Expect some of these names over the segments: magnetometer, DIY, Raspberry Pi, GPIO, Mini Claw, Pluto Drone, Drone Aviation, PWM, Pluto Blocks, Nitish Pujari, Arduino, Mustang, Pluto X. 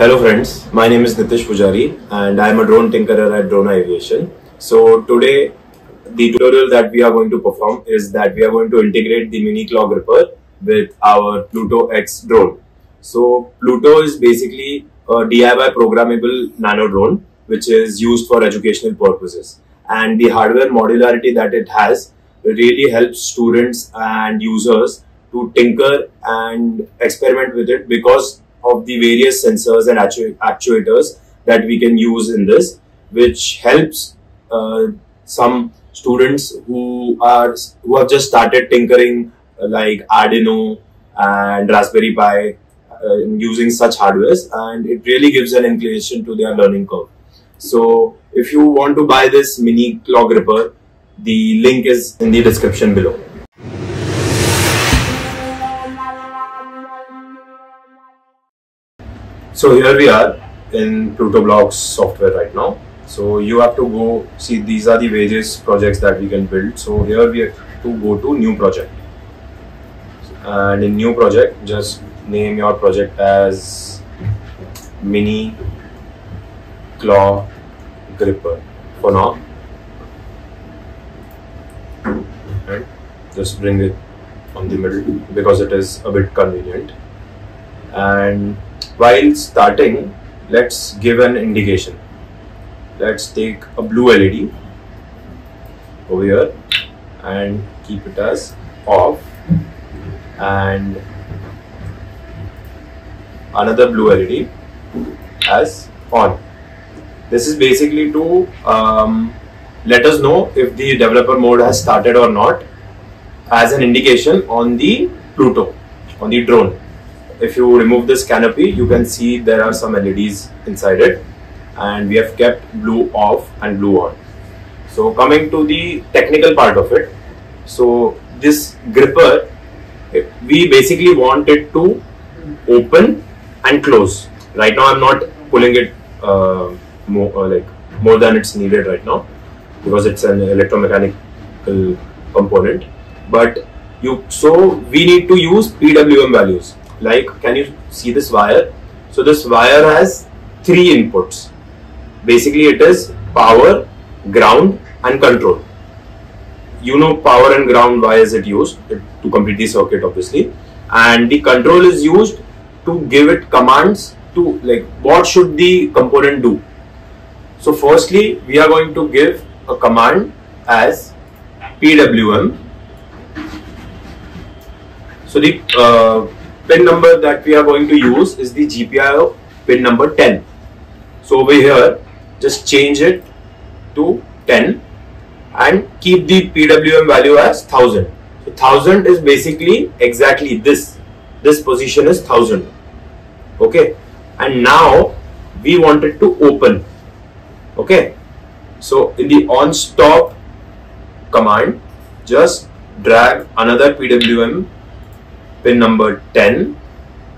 Hello friends, my name is Nitish Pujari and I am a drone tinkerer at Drone Aviation. So today the tutorial that we are going to perform is that we are going to integrate the mini clog ripper with our Pluto X drone. So Pluto is basically a DIY programmable nano drone which is used for educational purposes, and the hardware modularity that it has really helps students and users to tinker and experiment with it because of the various sensors and actuators that we can use in this, which helps some students who have just started tinkering like Arduino and Raspberry Pi using such hardwares, and it really gives an inclination to their learning curve. So if you want to buy this mini clog ripper, the link is in the description below. So here we are in Pluto Blocks software right now. So you have to go see, these are the various projects that we can build. So here we have to go to new project, and in new project just name your project as mini claw gripper for now, right? Just bring it on the middle because it is a bit convenient. And while starting, let's give an indication. Let's take a blue LED over here and keep it as off, and another blue LED as on. This is basically to let us know if the developer mode has started or not, as an indication on the Pluto, on the drone. If you remove this canopy, you can see there are some LEDs inside it, and we have kept blue off and blue on. So coming to the technical part of it, so this gripper, we basically want it to open and close. Right now I'm not pulling it more than it's needed right now because it's an electromechanical component, but we need to use PWM values. Like, can you see this wire? So this wire has three inputs. Basically it is power, ground and control. You know, power and ground, why is it used? To complete the circuit, obviously. And the control is used to give it commands to, like, what should the component do. So firstly, we are going to give a command as PWM. So the pin number that we are going to use is the GPIO pin number 10. So over here, just change it to 10 and keep the PWM value as 1000. So 1000 is basically exactly this position is 1000. Okay, and now we want it to open. Okay, so in the on stop command, just drag another PWM pin number 10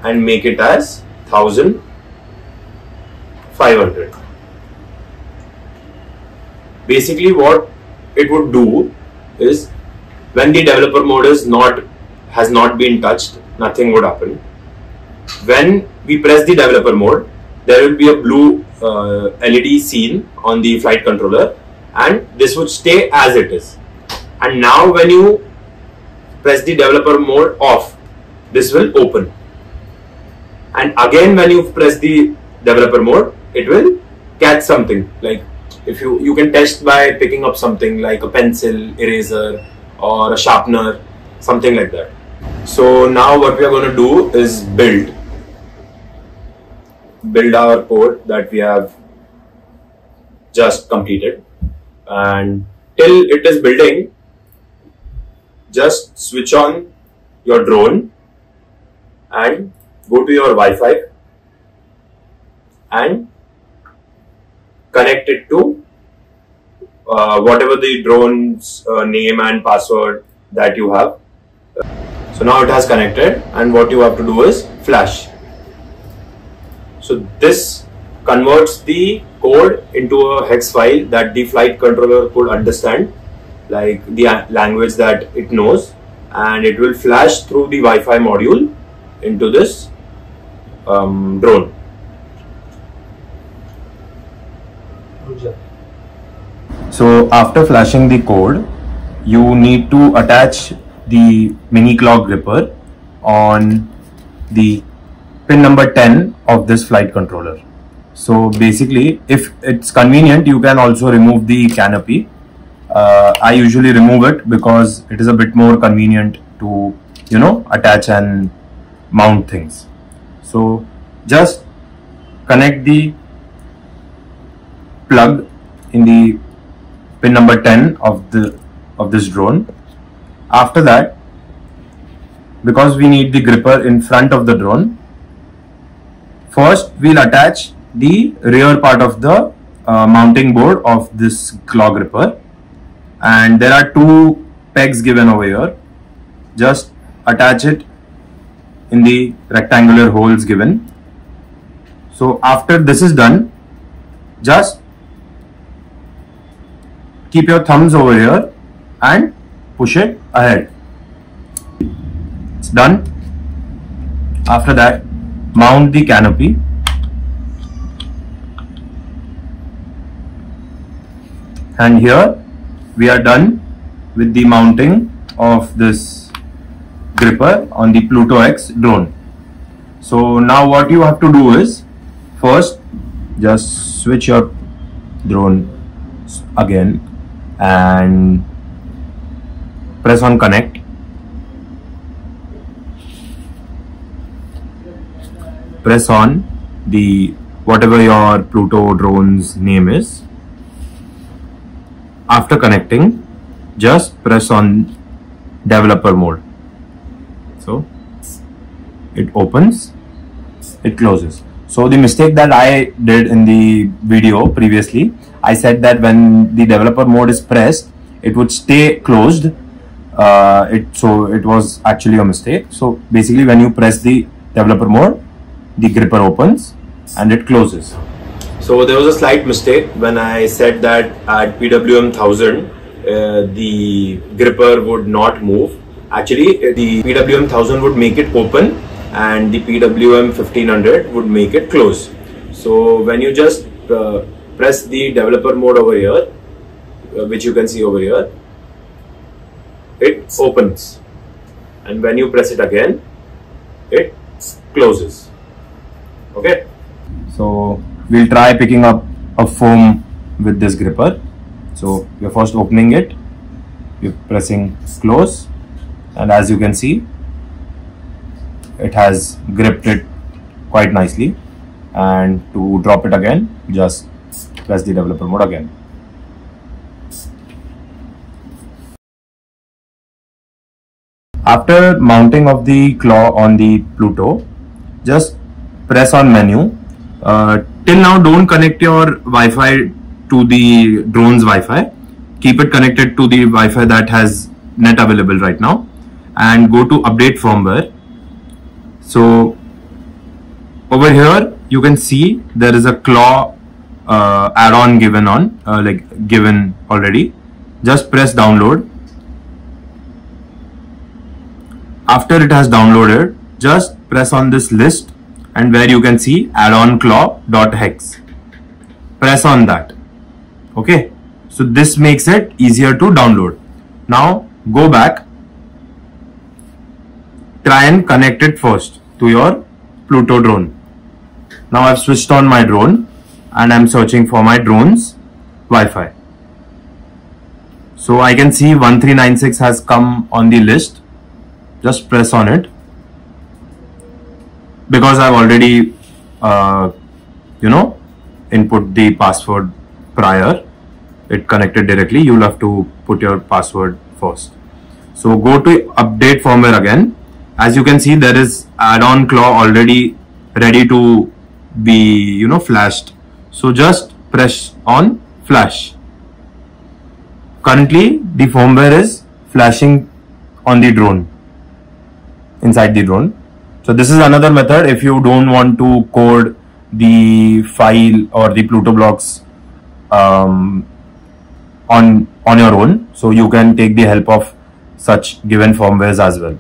and make it as 1500. Basically what it would do is, when the developer mode has not been touched, nothing would happen. When we press the developer mode, there will be a blue LED seen on the flight controller, and this would stay as it is. And now when you press the developer mode off, this will open, and again when you press the developer mode, it will catch something. Like, if you can test by picking up something like a pencil, eraser or a sharpener, something like that. So now what we are going to do is build our code that we have just completed, and till it is building, just switch on your drone and go to your Wi-Fi and connect it to whatever the drone's name and password that you have. So now it has connected, and what you have to do is flash. So this converts the code into a hex file that the flight controller could understand, like the language that it knows, and it will flash through the Wi-Fi module into this drone. So after flashing the code, you need to attach the mini clock gripper on the pin number 10 of this flight controller. So basically, if it's convenient, you can also remove the canopy. I usually remove it because it is a bit more convenient to, you know, attach and mount things. So just connect the plug in the pin number 10 of this drone. After that, because we need the gripper in front of the drone, first we'll attach the rear part of the mounting board of this claw gripper, and there are two pegs given over here. Just attach it in the rectangular holes given. So after this is done, just keep your thumbs over here and push it ahead. It's done. After that, mount the canopy. And here we are done with the mounting of this gripper on the Pluto X drone. So now what you have to do is, first just switch your drone again and press on connect. Press on the whatever your Pluto drone's name is. After connecting, just press on developer mode. So it opens, it closes. So the mistake that I did in the video previously, I said that when the developer mode is pressed, it would stay closed. So it was actually a mistake. So basically, when you press the developer mode, the gripper opens and it closes. So there was a slight mistake when I said that at PWM 1000 the gripper would not move. Actually, the PWM 1000 would make it open and the PWM 1500 would make it close. So when you just press the developer mode over here, which you can see over here, it opens, and when you press it again, it closes. Okay, so we'll try picking up a foam with this gripper. So you're first opening it, you're pressing close, and as you can see, it has gripped it quite nicely. And to drop it again, just press the developer mode again. After mounting of the claw on the Pluto, just press on menu. Till now, don't connect your Wi-Fi to the drone's Wi-Fi. Keep it connected to the Wi-Fi that has net available right now, and go to update firmware. So over here, you can see there is a claw add-on given already. Just press download. After it has downloaded, just press on this list, and where you can see add-on claw.hex, press on that. Okay, so this makes it easier to download. Now go back, try and connect it first to your Pluto drone. Now I've switched on my drone and I'm searching for my drone's Wi-Fi. So I can see 1396 has come on the list. Just press on it. Because I've already, input the password prior, it connected directly. You'll have to put your password first. So go to update firmware again. As you can see, there is add-on claw already ready to be, flashed. So just press on flash. Currently, the firmware is flashing on the drone, inside the drone. So this is another method if you don't want to code the file or the Pluto blocks on your own. So you can take the help of such given firmwares as well.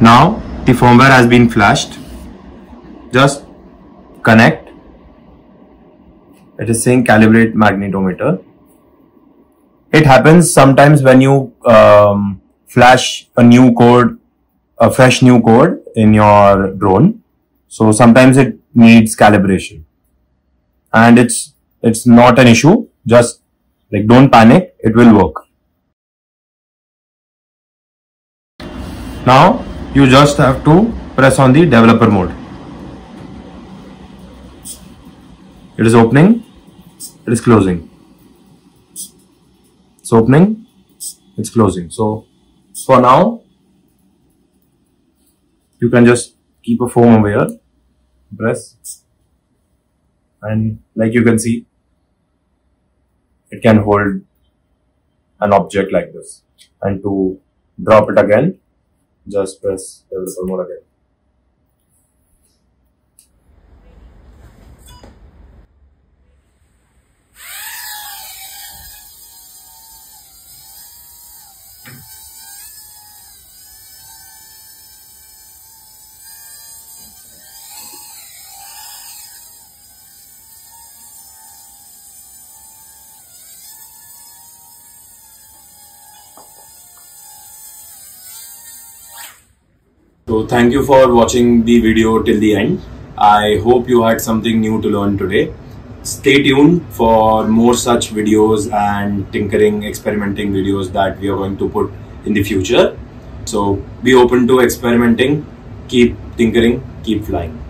Now the firmware has been flashed. Just connect. It is saying calibrate magnetometer. It happens sometimes when you flash a new code, a fresh new code in your drone. So sometimes it needs calibration, and it's not an issue. Just like don't panic, it will work. Now you just have to press on the developer mode. It is opening, it is closing. It's opening, it's closing. So for now, you can just keep a phone over here, press, and like you can see, it can hold an object like this. And to drop it again, just press developer mode again. So thank you for watching the video till the end. I hope you had something new to learn today. Stay tuned for more such videos and tinkering, experimenting videos that we are going to put in the future. So be open to experimenting, keep tinkering, keep flying.